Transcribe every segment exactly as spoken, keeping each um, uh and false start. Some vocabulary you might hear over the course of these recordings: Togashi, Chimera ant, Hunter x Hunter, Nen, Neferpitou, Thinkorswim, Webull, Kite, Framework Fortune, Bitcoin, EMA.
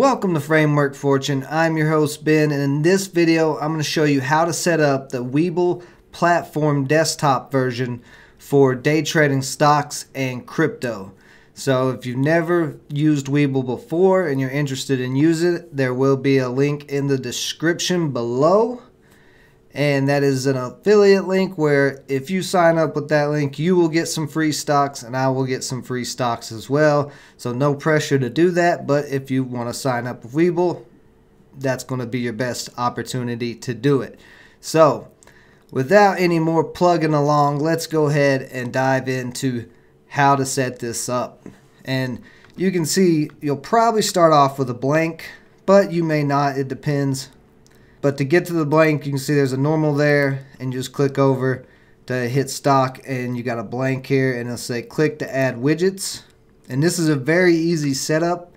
Welcome to Framework Fortune. I'm your host Ben, and in this video I'm going to show you how to set up the Webull platform desktop version for day trading stocks and crypto. So if you've never used Webull before and you're interested in using it, there will be a link in the description below, and that is an affiliate link where if you sign up with that link, you will get some free stocks and I will get some free stocks as well. So no pressure to do that, but if you want to sign up with Webull, that's going to be your best opportunity to do it. So without any more plugging along, let's go ahead and dive into how to set this up. And you can see you'll probably start off with a blank, but you may not, it depends. But to get to the blank, you can see there's a normal there, and just click over to hit stock, and you got a blank here, and it'll say click to add widgets. And this is a very easy setup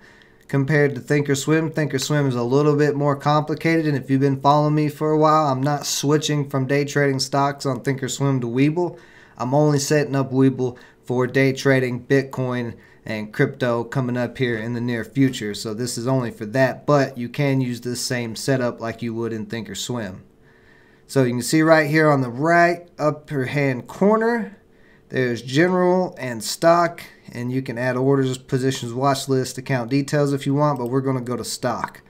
compared to Thinkorswim. Thinkorswim is a little bit more complicated, and if you've been following me for a while, I'm not switching from day trading stocks on Thinkorswim to Webull. I'm only setting up Webull for day trading Bitcoin and crypto coming up here in the near future. So this is only for that, but you can use this same setup like you would in Thinkorswim. So you can see right here on the right upper hand corner, there's general and stock, and you can add orders, positions, watch list, account details if you want, but we're going to go to stock.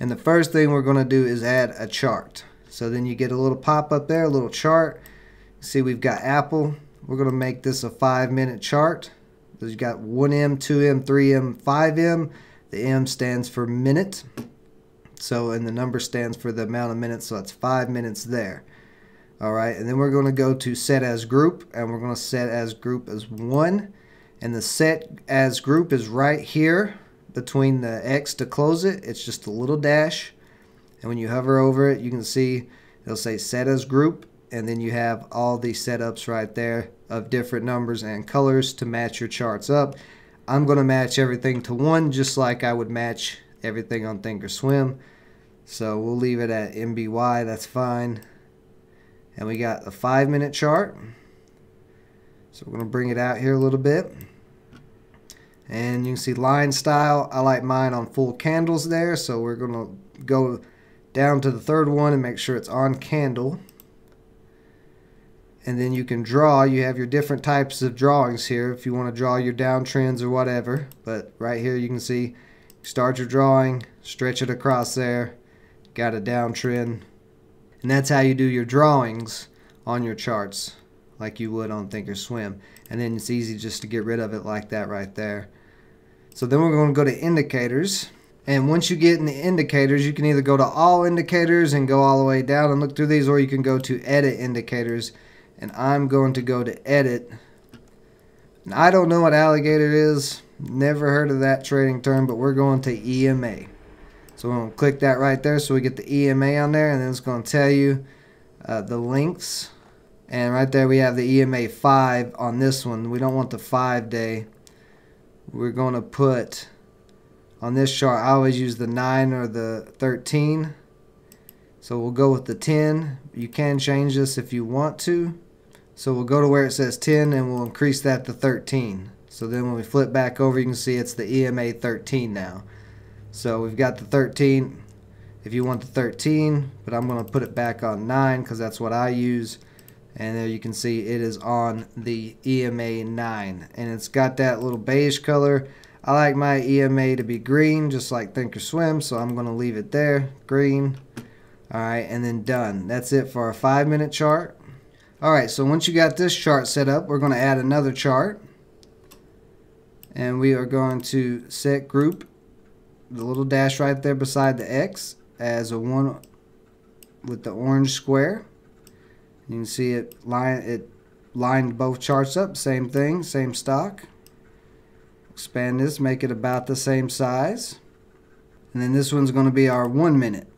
And the first thing we're going to do is add a chart. So then you get a little pop-up there, a little chart. See, we've got Apple. We're going to make this a five minute chart. You've got one M, two M, three M, five M. The M stands for minute. So, and the number stands for the amount of minutes, so that's five minutes there. All right, and then we're going to go to set as group, and we're going to set as group as one. And the set as group is right here between the X to close it. It's just a little dash. And when you hover over it, you can see it'll say set as group. And then you have all these setups right there of different numbers and colors to match your charts up. I'm going to match everything to one, just like I would match everything on Thinkorswim. So we'll leave it at M B Y, that's fine. And we got a five minute chart. So we're going to bring it out here a little bit. And you can see line style. I like mine on full candles there. So we're going to go down to the third one and make sure it's on candle. And then you can draw. You have your different types of drawings here if you want to draw your downtrends or whatever. But right here you can see, start your drawing, stretch it across there, got a downtrend. And that's how you do your drawings on your charts like you would on Thinkorswim. And then it's easy just to get rid of it like that right there. So then we're going to go to indicators. And once you get in the indicators, you can either go to all indicators and go all the way down and look through these, or you can go to edit indicators. And I'm going to go to edit. And I don't know what alligator is. Never heard of that trading term, but we're going to E M A. So we're going to click that right there so we get the E M A on there. And then it's going to tell you uh, the links. And right there we have the E M A five on this one. We don't want the five day. We're going to put on this chart, I always use the nine or the thirteen. So we'll go with the ten. You can change this if you want to. So we'll go to where it says ten and we'll increase that to thirteen. So then when we flip back over, you can see it's the E M A thirteen now. So we've got the thirteen if you want the thirteen, but I'm going to put it back on nine because that's what I use. And there you can see it is on the E M A nine. And it's got that little beige color. I like my E M A to be green, just like Thinkorswim, so I'm going to leave it there, green. Alright, and then done. That's it for our five minute chart. Alright, so once you got this chart set up, we're going to add another chart. And we are going to set group, the little dash right there beside the X, as a one with the orange square. You can see it line, it lined both charts up, same thing, same stock. Expand this, make it about the same size. And then this one's going to be our one minute.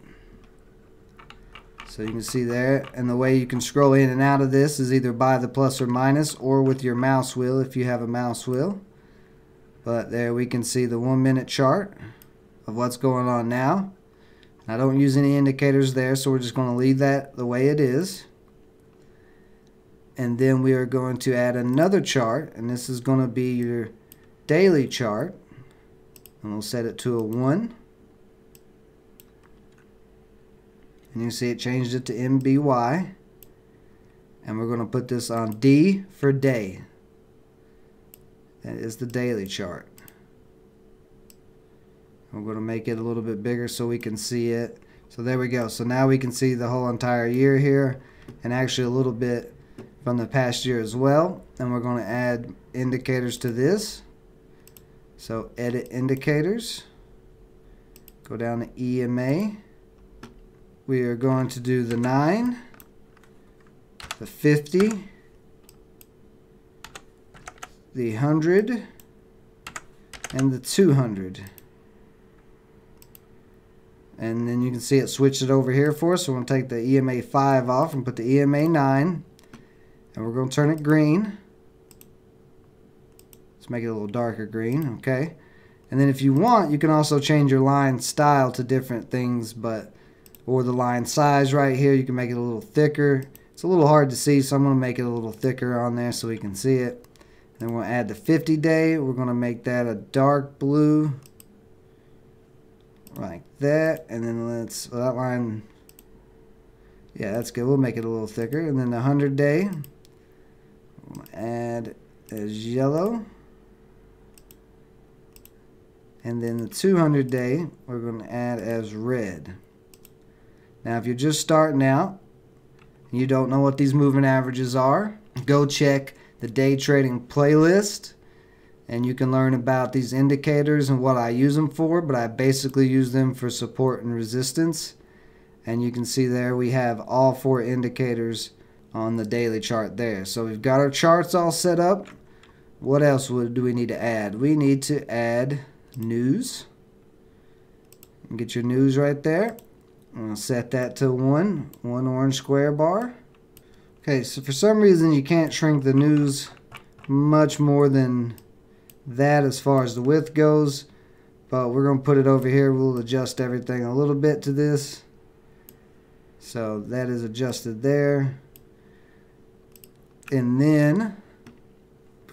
So you can see there, and the way you can scroll in and out of this is either by the plus or minus or with your mouse wheel if you have a mouse wheel. But there we can see the one minute chart of what's going on now. I don't use any indicators there, so we're just going to leave that the way it is. And then we are going to add another chart, and this is going to be your daily chart. And we'll set it to a one. and you see it changed it to M B Y, and we're going to put this on D for day. That is the daily chart. We're going to make it a little bit bigger so we can see it. So there we go. So now we can see the whole entire year here, and actually a little bit from the past year as well. And we're going to add indicators to this. So edit indicators, go down to E M A. We are going to do the nine, the fifty, the one hundred, and the two hundred. And then you can see it switched it over here for us. So we're going to take the E M A five off and put the E M A nine. And we're going to turn it green. Let's make it a little darker green. Okay. And then if you want, you can also change your line style to different things. but Or the line size right here. You can make it a little thicker. It's a little hard to see, so I'm going to make it a little thicker on there so we can see it. And then we'll add the fifty day. We're going to make that a dark blue. Like that, and then let's well, that line. Yeah, that's good. We'll make it a little thicker, and then the hundred day. We'll add as yellow, and then the two hundred day we're going to add as red. Now, if you're just starting out, and you don't know what these moving averages are, go check the day trading playlist. And you can learn about these indicators and what I use them for, but I basically use them for support and resistance. And you can see there we have all four indicators on the daily chart there. So we've got our charts all set up. What else would, do we need to add? We need to add news. You get your news right there. I'm going to set that to one, one orange square bar. Okay, so for some reason you can't shrink the news much more than that as far as the width goes, but we're going to put it over here. We'll adjust everything a little bit to this. So that is adjusted there. And then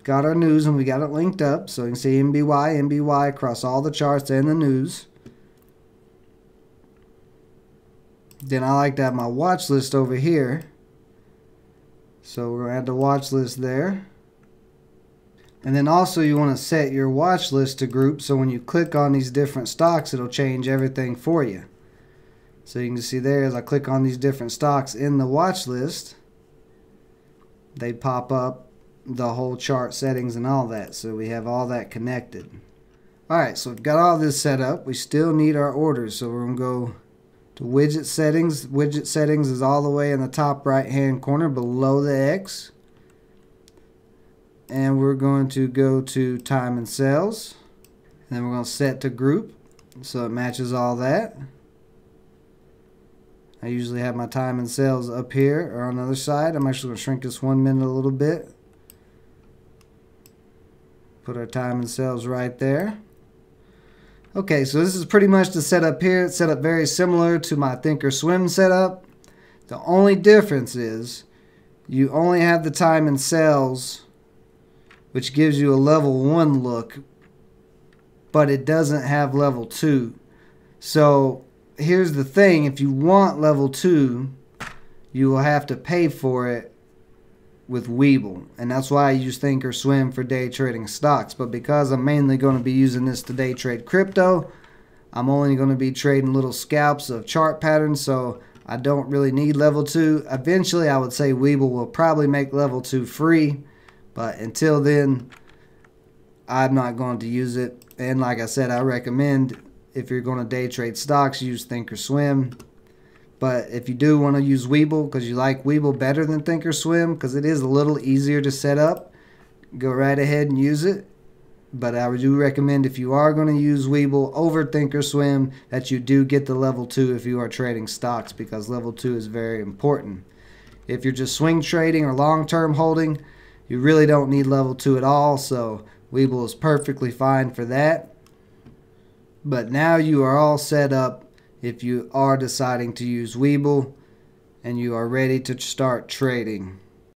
got our news, and we got it linked up. So you can see M B Y, M B Y across all the charts and the news. Then I like to have my watch list over here. So we're going to add the watch list there. And then also you want to set your watch list to group, so when you click on these different stocks, it'll change everything for you. So you can see there, as I click on these different stocks in the watch list, they pop up the whole chart settings and all that. So we have all that connected. Alright, so we've got all this set up. We still need our orders. So we're going to go to widget settings. Widget settings is all the way in the top right hand corner below the X. And we're going to go to time and sales, and then we're going to set to group so it matches all that. I usually have my time and sales up here or on the other side. I'm actually going to shrink this one minute a little bit. Put our time and sales right there. Okay, so this is pretty much the setup here. It's set up very similar to my Thinkorswim setup. The only difference is you only have the time and sales, which gives you a level one look, but it doesn't have level two. So here's the thing, if you want level two, you will have to pay for it with Webull, and that's why I use Thinkorswim for day trading stocks. But because I'm mainly going to be using this to day trade crypto, I'm only going to be trading little scalps of chart patterns, so I don't really need level two. Eventually I would say Webull will probably make level two free, but until then, I'm not going to use it. And like I said, I recommend if you're going to day trade stocks, use Thinkorswim. But if you do want to use Webull because you like Webull better than Thinkorswim, because it is a little easier to set up, go right ahead and use it. But I do recommend if you are going to use Webull over Thinkorswim that you do get the level two if you are trading stocks, because level two is very important. If you're just swing trading or long-term holding, you really don't need level two at all, so Webull is perfectly fine for that. But now you are all set up if you are deciding to use Webull and you are ready to start trading.